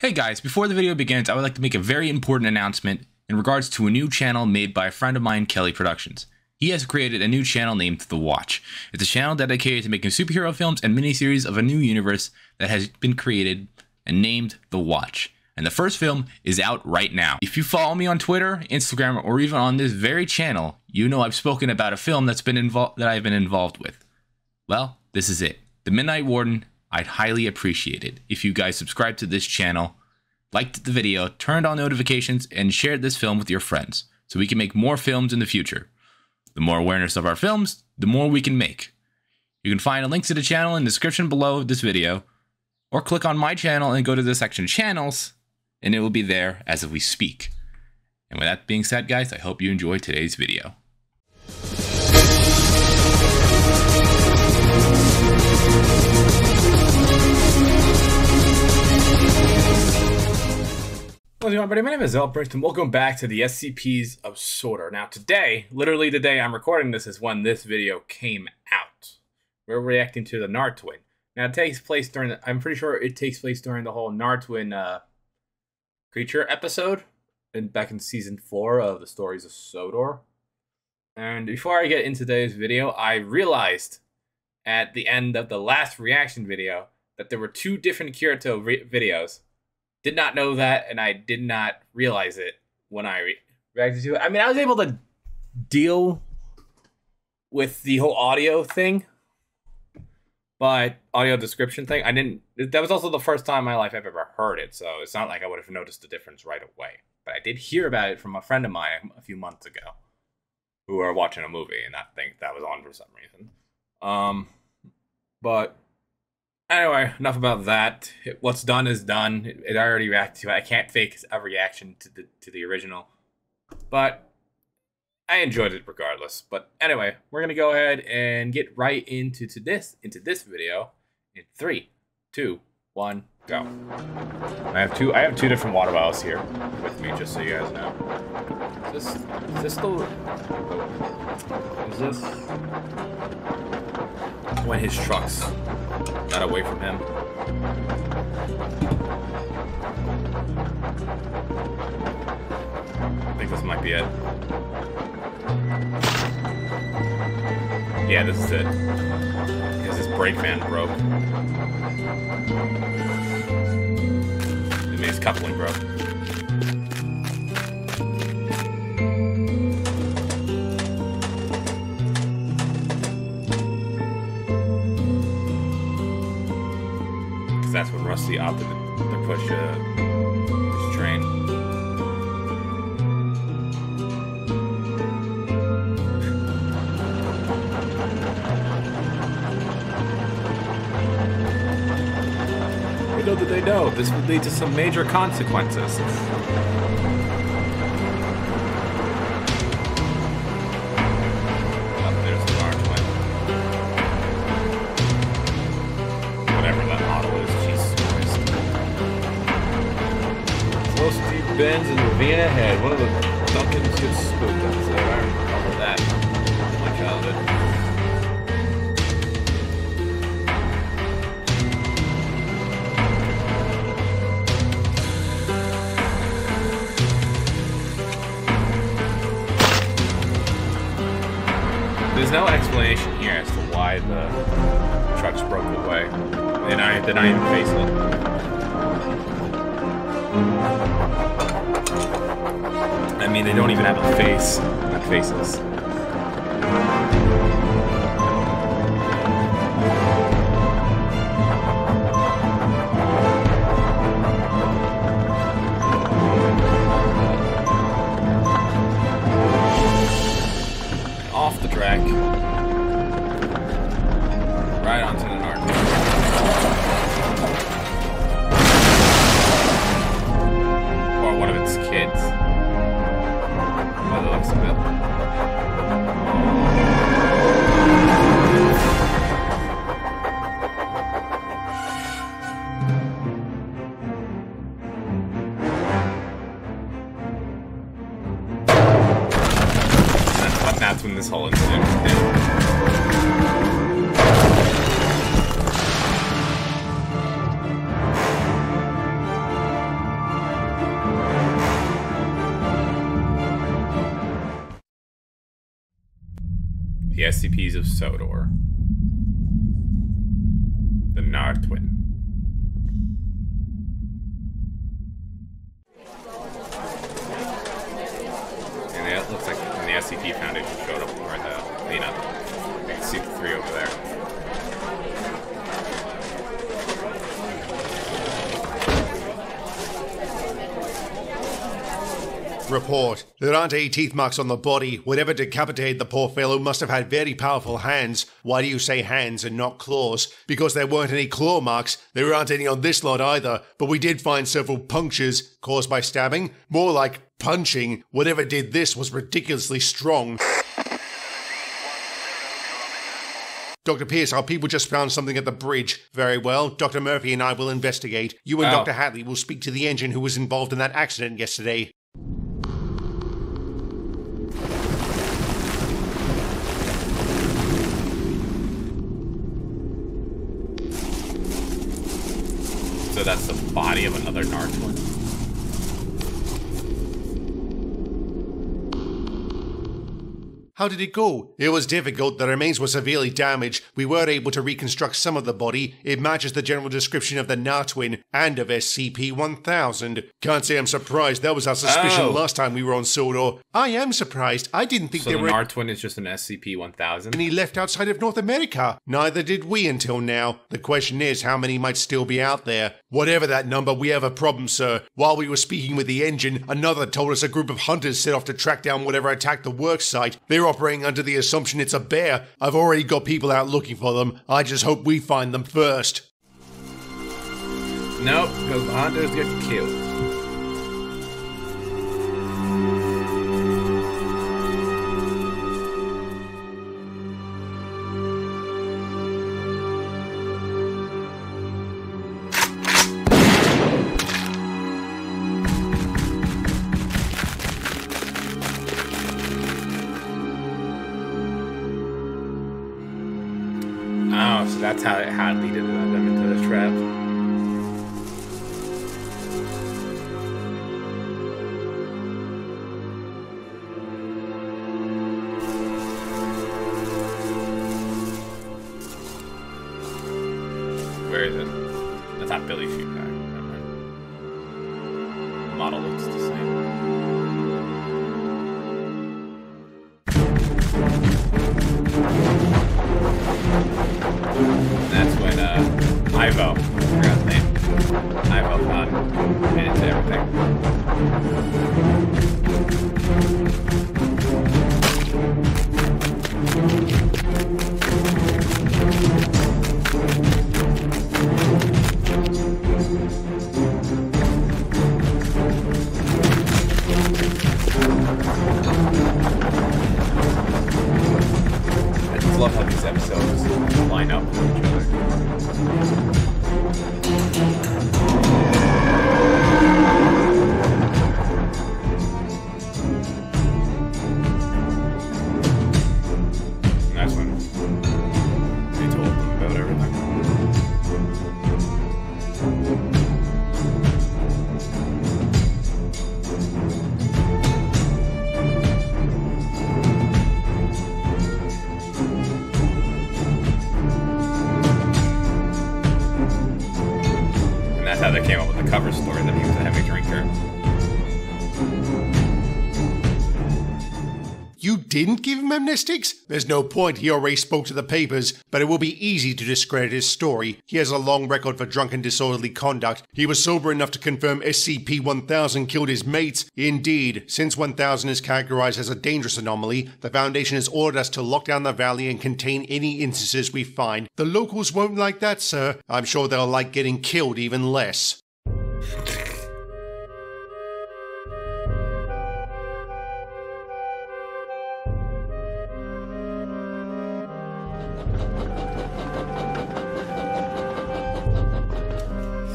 Hey guys, before the video begins, I would like to make a very important announcement in regards to a new channel made by a friend of mine, Kelly Productions. He has created a new channel named The Watch. It's a channel dedicated to making superhero films and miniseries of a new universe that has been created and named The Watch. And the first film is out right now. If you follow me on Twitter, Instagram, or even on this very channel, you know I've spoken about a film that I've been involved with. Well, this is it. The Midnight Warden. I'd highly appreciate it if you guys subscribe to this channel, liked the video, turned on notifications, and shared this film with your friends so we can make more films in the future. The more awareness of our films, the more we can make. You can find links to the channel in the description below this video, or click on my channel and go to the section Channels, and it will be there as we speak. And with that being said, guys, I hope you enjoyed today's video. Hello everybody, my name is Albrecht and welcome back to the SCPs of Sodor. Now today, literally today I'm recording this is when this video came out. We're reacting to the Nartwin. Now it takes place during the, I'm pretty sure it takes place during the whole Nartwin creature episode and back in season 4 of the Stories of Sodor. And before I get into today's video, I realized at the end of the last reaction video that there were two different Kirito videos. Did not know that, and I did not realize it when I reacted to it. I mean, I was able to deal with the whole audio thing, but audio description thing, I didn't. That was also the first time in my life I've ever heard it, so it's not like I would have noticed the difference right away. But I did hear about it from a friend of mine a few months ago who were watching a movie, and I think that was on for some reason. But anyway, enough about that. What's done is done. It already reacted to it. I can't fake a reaction to the original. But I enjoyed it regardless. But anyway, we're going to go ahead and get right into this video in 3, 2, 1, go. I have two different water bottles here with me just so you guys know. Is this when his trucks got away from him. I think this might be it. Yeah, this is it. Because his brake van broke. I mean, his coupling broke. That's when Rusty opted to push his train. Little did they know, this would lead to some major consequences. Bends and ravine ahead. One of the Dumpkins gets spooked. So I remember that from my childhood. There's no explanation here as to why the trucks broke away. And I did not even face it. I mean, they don't even have a face. Not faces. Off the track. Right onto the Nartwin. Or one of its kids. Looks a bit. That's when this whole incident was done. The SCPs of Sodor. The Nartwin. And it looks like when the SCP Foundation showed up for the cleanup. You can see the three over there. Report. There aren't any teeth marks on the body. Whatever decapitated the poor fellow must have had very powerful hands. Why do you say hands and not claws? Because there weren't any claw marks. There aren't any on this lot either, but we did find several punctures caused by stabbing. More like punching. Whatever did this was ridiculously strong. Dr. Pierce, our people just found something at the bridge. Very well. Dr. Murphy and I will investigate. You and Dr. Hadley will speak to the engine who was involved in that accident yesterday. So that's the body of another Nartwin. How did it go? It was difficult. The remains were severely damaged. We were able to reconstruct some of the body. It matches the general description of the Nartwin and of SCP-1000. Can't say I'm surprised. That was our suspicion last time we were on Sodor. I am surprised. I didn't think there were... So the Nartwin is just an SCP-1000? And he left outside of North America. Neither did we until now. The question is how many might still be out there. Whatever that number, we have a problem, sir. While we were speaking with the engine, another told us a group of hunters set off to track down whatever attacked the worksite. They're operating under the assumption it's a bear. I've already got people out looking for them. I just hope we find them first. Nope, because hunters get killed. That's how it had leaded them into the trap. Where is it? That's not Billy's shoe guy. The model looks the same. That's when Ivo, I forgot his name, Ivo went into everything. I just love how these episodes line up with each other. That's when they told them about everything. And that's how they came up with the cover story that he was a heavy drinker. You didn't give him amnestics? There's no point, he already spoke to the papers, but it will be easy to discredit his story. He has a long record for drunken disorderly conduct. He was sober enough to confirm SCP-1000 killed his mates. Indeed, since 1000 is categorized as a dangerous anomaly, the Foundation has ordered us to lock down the valley and contain any instances we find. The locals won't like that, sir. I'm sure they'll like getting killed even less.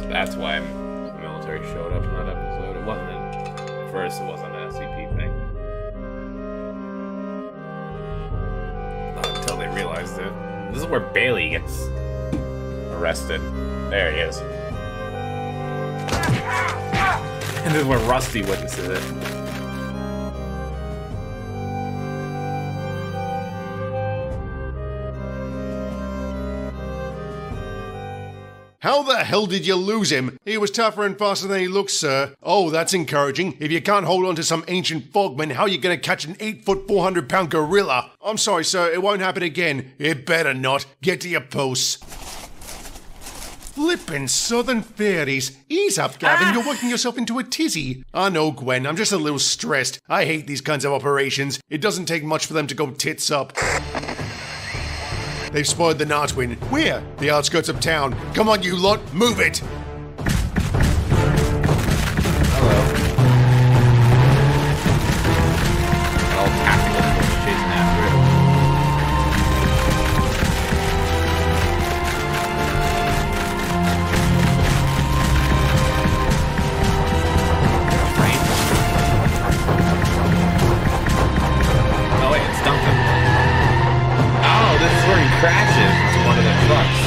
That's why the military showed up in that episode. It wasn't at first, it wasn't an SCP thing. Not until they realized it. This is where Bailey gets arrested. There he is. And this is where Rusty witnesses it. How the hell did you lose him? He was tougher and faster than he looks, sir. Oh, that's encouraging. If you can't hold on to some ancient fogman, how are you going to catch an 8-foot, 400-pound gorilla? I'm sorry, sir. It won't happen again. It better not. Get to your posts. Flippin' southern fairies. Ease up, Gavin. You're working yourself into a tizzy. I know, Gwen. I'm just a little stressed. I hate these kinds of operations. It doesn't take much for them to go tits up. They've spotted the Nartwin. Where? The outskirts of town. Come on, you lot, move it! Hello. All tactical chasing after it. Oh wait, it's dumping. This is where he crashes into one of the trucks.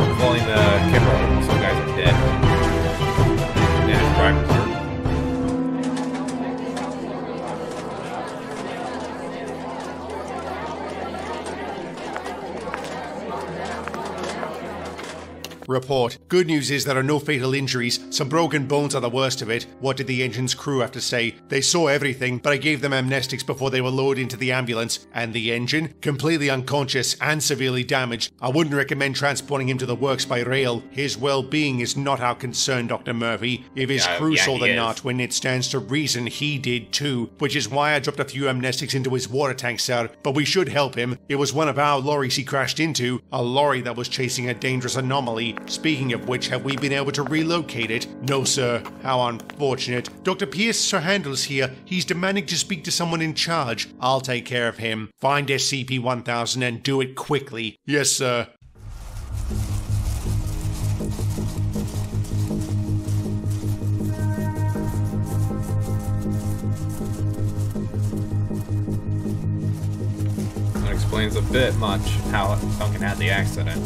I'm following the camera. Some guys are dead. And his driver's hurt. Report. Good news is there are no fatal injuries. Some broken bones are the worst of it. What did the engine's crew have to say? They saw everything, but I gave them amnestics before they were lowered into the ambulance. And the engine? Completely unconscious and severely damaged. I wouldn't recommend transporting him to the works by rail. His well-being is not our concern, Dr. Murphy. If his crew saw the Nartwin, it stands to reason he did too. Which is why I dropped a few amnestics into his water tank, sir. But we should help him. It was one of our lorries he crashed into. A lorry that was chasing a dangerous anomaly. Speaking of which, have we been able to relocate it? No, sir. How unfortunate. Dr. Pierce, Sir Handel's here. He's demanding to speak to someone in charge. I'll take care of him. Find SCP-1000 and do it quickly. Yes, sir. That explains a bit much how Duncan had the accident.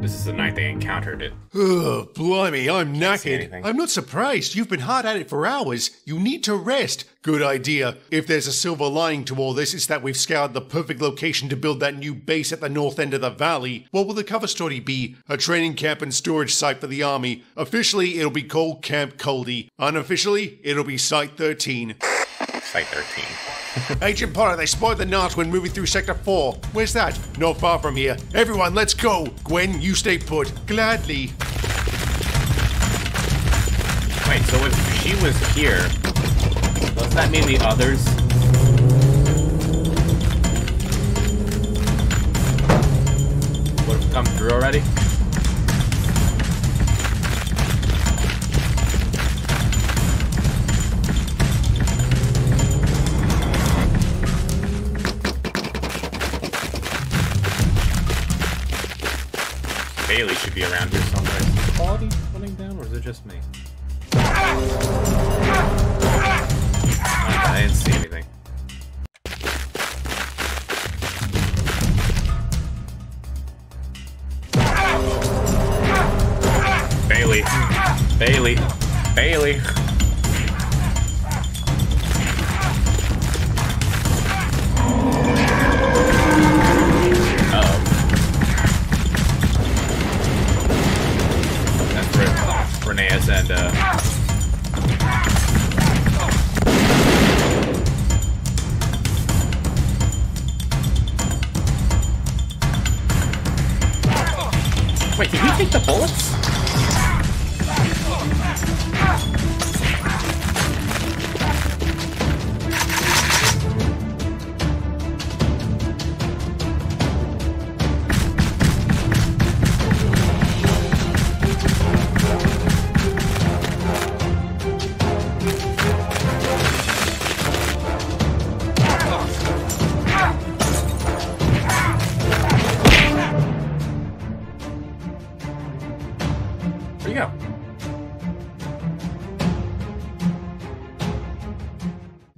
This is the night they encountered it. Ugh, blimey, I'm knackered. I'm not surprised. You've been hard at it for hours. You need to rest. Good idea. If there's a silver lining to all this, it's that we've scoured the perfect location to build that new base at the north end of the valley. What will the cover story be? A training camp and storage site for the army. Officially, it'll be called Camp Coldy. Unofficially, it'll be Site 13. Site 13. Agent Potter, they spotted the Nartwin moving through Sector 4. Where's that? Not far from here. Everyone, let's go! Gwen, you stay put. Gladly. Wait, so if she was here, does that mean the others? Would have come through already? Bailey should be around here somewhere. Is the quality running down, or is it just me? I didn't see anything. Bailey. Bailey. Bailey. And wait, did he take the bullets?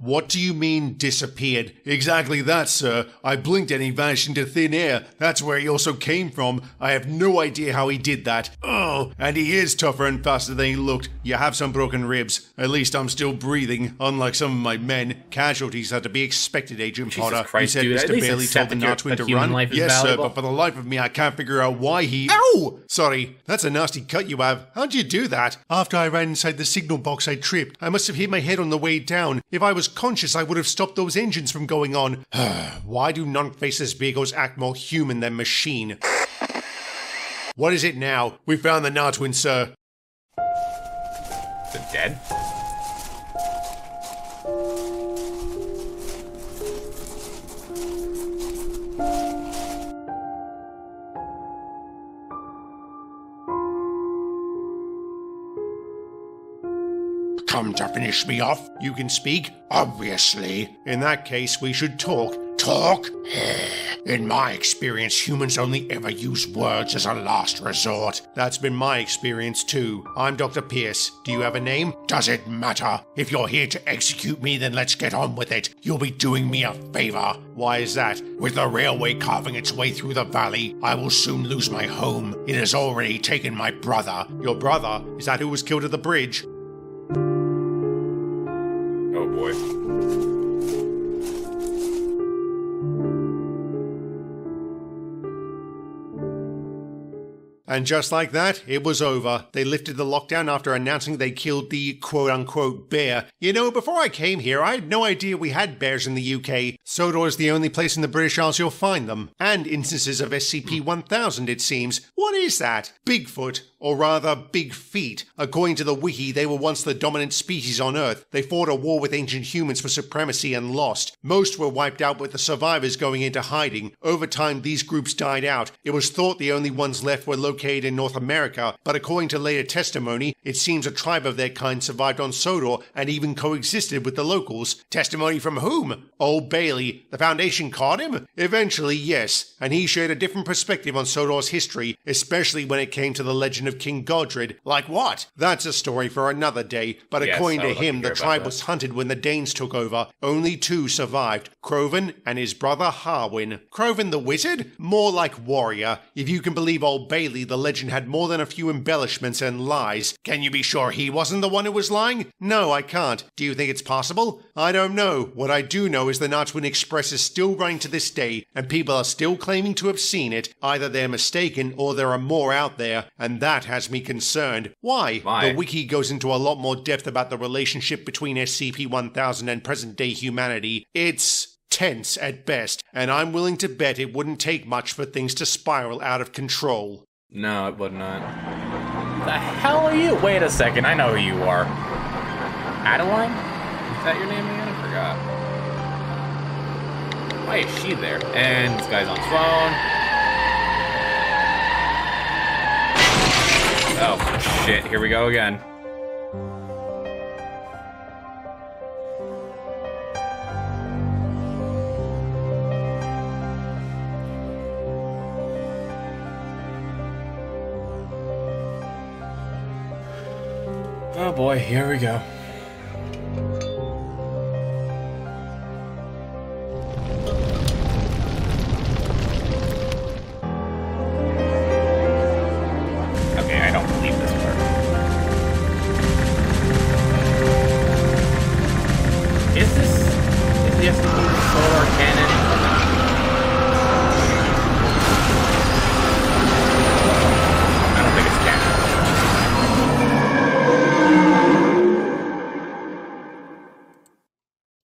What do you mean disappeared? Exactly that, sir. I blinked and he vanished into thin air. That's where he also came from. I have no idea how he did that. Oh, and he is tougher and faster than he looked. You have some broken ribs. At least I'm still breathing, unlike some of my men. Casualties are to be expected, Agent Potter. Jesus Christ, dude, at least accept that your human life is valuable. Yes, sir, but for the life of me, I can't figure out why he— Ow! Sorry, that's a nasty cut you have. How'd you do that? After I ran inside the signal box, I tripped. I must have hit my head on the way down. If I was conscious, I would have stopped those engines from going on. Why do non-faceless vehicles act more human than machine? What is it now? We found the Nartwin, sir. They're dead? Come to finish me off? You can speak? Obviously. In that case, we should talk. Talk? In my experience, humans only ever use words as a last resort. That's been my experience too. I'm Dr. Pierce. Do you have a name? Does it matter? If you're here to execute me, then let's get on with it. You'll be doing me a favor. Why is that? With the railway carving its way through the valley, I will soon lose my home. It has already taken my brother. Your brother? Is that who was killed at the bridge? Oh boy. And just like that, it was over. They lifted the lockdown after announcing they killed the quote-unquote bear. You know, before I came here, I had no idea we had bears in the UK. Sodor is the only place in the British Isles you'll find them. And instances of SCP-1000, it seems. What is that? Bigfoot. Or rather, Big Feet. According to the wiki, they were once the dominant species on Earth. They fought a war with ancient humans for supremacy and lost. Most were wiped out, with the survivors going into hiding. Over time, these groups died out. It was thought the only ones left were located in North America, but according to later testimony, it seems a tribe of their kind survived on Sodor and even coexisted with the locals. Testimony from whom? Old Bailey. The Foundation caught him? Eventually, yes. And he shared a different perspective on Sodor's history, especially when it came to the legend of King Godred. Like what? That's a story for another day, but yes, according to him, the tribe was hunted when the Danes took over. Only two survived, Crovan and his brother Harwin. Crovan the wizard? More like warrior. If you can believe Old Bailey, the legend had more than a few embellishments and lies. Can you be sure he wasn't the one who was lying? No, I can't. Do you think it's possible? I don't know. What I do know is the Nartwin Express is still running to this day, and people are still claiming to have seen it. Either they're mistaken, or there are more out there, and that has me concerned. Why? The wiki goes into a lot more depth about the relationship between SCP-1000 and present-day humanity. It's tense at best, and I'm willing to bet it wouldn't take much for things to spiral out of control. No, it would not. The hell are you? Wait a second, I know who you are. Adeline? Is that your name again? I forgot. Why is she there? And this guy's on the phone. Oh, shit. Here we go again. Oh boy, here we go.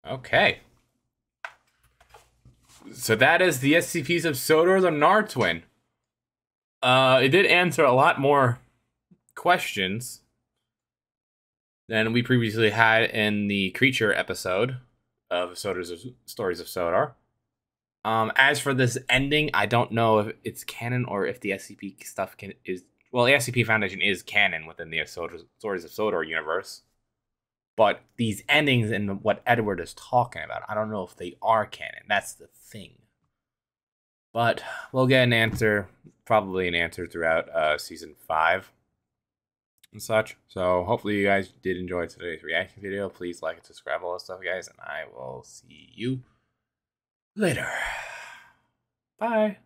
Okay. So that is the SCPs of Sodor, the Nartwin. It did answer a lot more questions than we previously had in the creature episode of Stories of Sodor. As for this ending, I don't know if it's canon or if the SCP stuff is... Well, the SCP Foundation is canon within the Stories of Sodor universe. But these endings and what Edward is talking about, I don't know if they are canon. That's the thing. But we'll get an answer, probably an answer throughout Season 5. and such. So hopefully you guys did enjoy today's reaction video. Please like and subscribe, all that stuff, guys, and I will see you later. Bye.